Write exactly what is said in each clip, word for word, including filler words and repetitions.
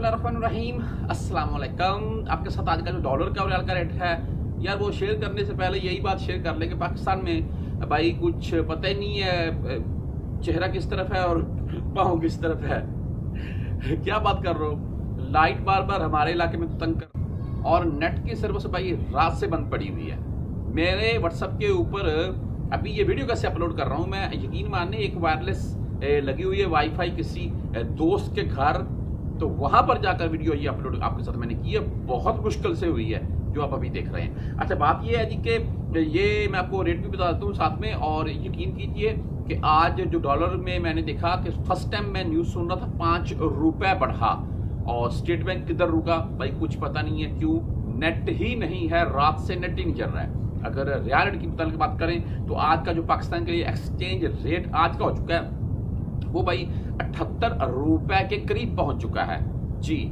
बिस्मिल्लाहिर्रहमानिर्रहीम, अस्सलाम वालेकुम। आपके साथ आज का जो डॉलर का और रियाल का रेट है यार, वो शेयर करने से पहले यही बात शेयर कर लें कि पाकिस्तान में भाई कुछ पता ही नहीं है, चेहरा किस तरफ है और पाँव किस तरफ है। क्या बात कर रहे हो, लाइट बार बार हमारे इलाके में तो तंग कर, और नेट की सर्विस भाई रात से बंद पड़ी हुई है। मेरे व्हाट्सएप के ऊपर अभी ये वीडियो कैसे अपलोड कर रहा हूँ मैं, यकीन माने एक वायरलेस लगी हुई है वाईफाई किसी दोस्त के घर, तो वहां पर जाकर वीडियो ये अपलोड आपके साथ मैंने की है। बहुत मुश्किल से हुई है जो आप अभी देख रहे हैं। अच्छा, बात ये है जी कि ये मैं आपको रेट भी बता देता हूँ साथ में, और यकीन कीजिए कि आज जो डॉलर में मैंने देखा कि फर्स्ट टाइम मैं न्यूज़ सुन रहा था पाँच रुपये बढ़ा, और स्टेट बैंक किधर रुका भाई कुछ पता नहीं है, क्यों नेट ही नहीं है, रात से नेट ही नहीं चल रहा है। अगर रियाल रेट की मतलब बात करें तो आज का जो पाकिस्तान के लिए एक्सचेंज रेट आज का हो चुका है वो भाई अठहत्तर रुपए के करीब पहुंच चुका है जी।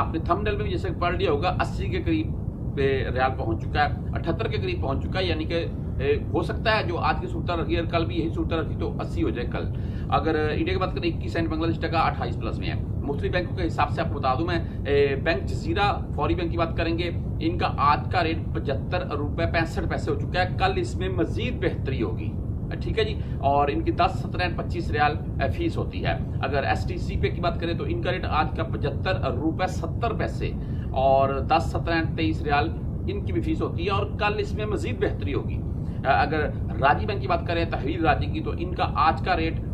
आपने थंबनेल में जैसे पढ़ लिया होगा, अस्सी के करीब रियाल पहुंच चुका है, अठहत्तर के करीब पहुंच चुका है। यानी कि हो सकता है जो आज की सूरत रखी है कल भी यही सूरत रखी तो अस्सी हो जाए कल। अगर इंडिया की बात करें इक्कीस सेंट, बांग्लादेश टका अट्ठाईस प्लस में है। मुख्तलिफ बैंकों के हिसाब से आपको बता दूं मैं, बैंक जजीरा फौरी बैंक की बात करेंगे, इनका आज का रेट पचहत्तर रुपये पैंसठ पैसे हो चुका है, कल इसमें मजीद बेहतरी होगी, ठीक है जी। और इनकी दस सत्रह पच्चीस रियाल फीस होती है। अगर एस टी सी पे की बात करें तो इनका रेट आज का पचहत्तर रुपये सत्तर पैसे और दस सत्रह तेईस रियाल इनकी भी फीस होती है, और कल इसमें मजीद बेहतरी होगी। अगर राजी बैंक की बात करें तहरीर राजी की, तो इनका आज का रेट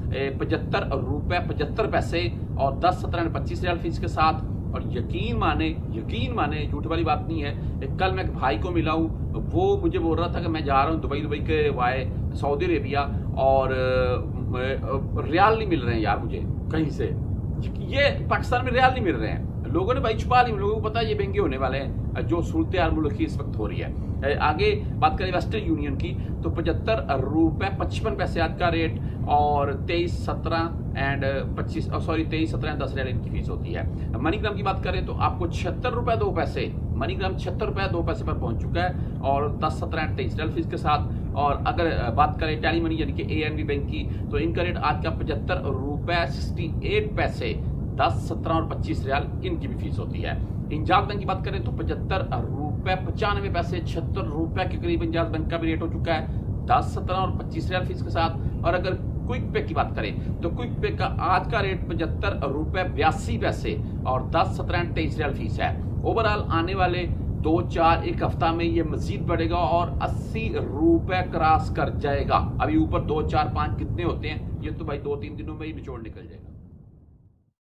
पचहत्तर रुपये पचहत्तर पैसे और दस सत्रह पच्चीस रियाल फीस के साथ। और यकीन माने यकीन माने झूठ वाली बात नहीं है, कल मैं एक भाई को मिला हूँ, वो मुझे बोल रहा था कि मैं जा रहा हूँ दुबई दुबई के वाय सऊदी अरेबिया, और रियाल नहीं मिल रहे हैं यार मुझे कहीं से, ये पाकिस्तान में रियाल नहीं मिल रहे हैं। लोगों ने भाई छुपा ली, लोगों को पता है ये महंगे होने वाले हैं जो सूरत हाल मुल्क की इस वक्त हो रही है। आगे बात करें वेस्टर्न यूनियन की तो पचहत्तर रुपये पचपन पैसे आज का रेट, और तेईस सत्रह एंड पच्चीस सॉरी तेईस सत्रह दस रियाल इनकी फीस होती है। मनीग्राम की बात करें तो आपको छिहत्तर रुपये दो पैसे मनीग्राम छिहत्तर रुपये दो पैसे पर पहुंच चुका है, और दस सत्रह एंड तेईस रियाल फीस के साथ। और अगर बात करें टेली मनी यानी कि ए एन बी बैंक की, तो इनका रेट आज का पचहत्तर रुपये सिक्सटी एट पैसे दस सत्रह और पच्चीस रियाल इनकी भी फीस होती है। इंजाज बैंक की बात करें तो पचहत्तर रुपये पचानवे पैसे छिहत्तर रुपये के करीब इंजाज बैंक का भी रेट हो चुका है, दस सत्रह और पच्चीस रियाल फीस के साथ। और अगर क्विक पे की बात करें तो क्विक पे का आज का रेट पचहत्तर रुपये बयासी पैसे और दस सत्रह तेईस रियाल फीस है। ओवरऑल आने वाले दो चार एक हफ्ता में ये मजीद बढ़ेगा और अस्सी रुपये क्रॉस कर जाएगा। अभी ऊपर दो चार पाँच कितने होते हैं, ये तो भाई दो तीन दिनों में ही निचोड़ निकल जाएगा।